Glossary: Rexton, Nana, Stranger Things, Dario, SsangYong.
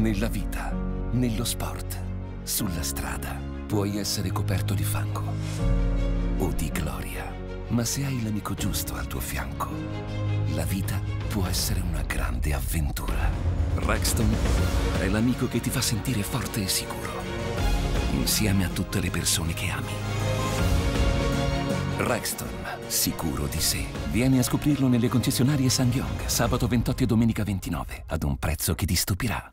Nella vita, nello sport, sulla strada, puoi essere coperto di fango o di gloria. Ma se hai l'amico giusto al tuo fianco, la vita può essere una grande avventura. Rexton è l'amico che ti fa sentire forte e sicuro, insieme a tutte le persone che ami. Rexton, sicuro di sé. Vieni a scoprirlo nelle concessionarie SsangYong, sabato 28 e domenica 29, ad un prezzo che ti stupirà.